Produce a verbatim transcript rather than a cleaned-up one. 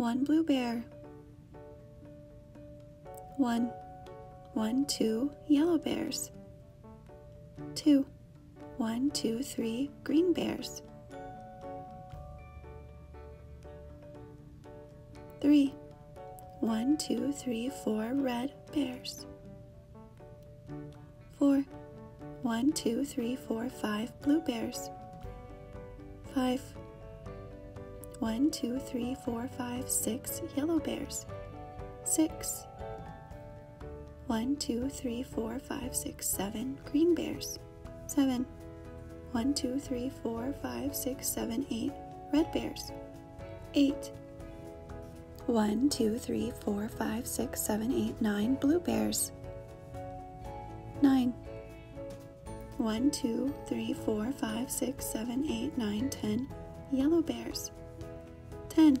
one blue bear, one, one, two yellow bears, two, one, two, three green bears, three, one, two, three, four red bears, four, one, two, three, four, five blue bears, five, one, two, three, four, five, six yellow bears, six, one, two, three, four, five, six, seven green bears, seven, one, two, three, four, five, six, seven, eight red bears, eight, one, two, three, four, five, six, seven, eight, nine blue bears, nine, one, two, three, four, five, six, seven, eight, nine, ten yellow bears, ten,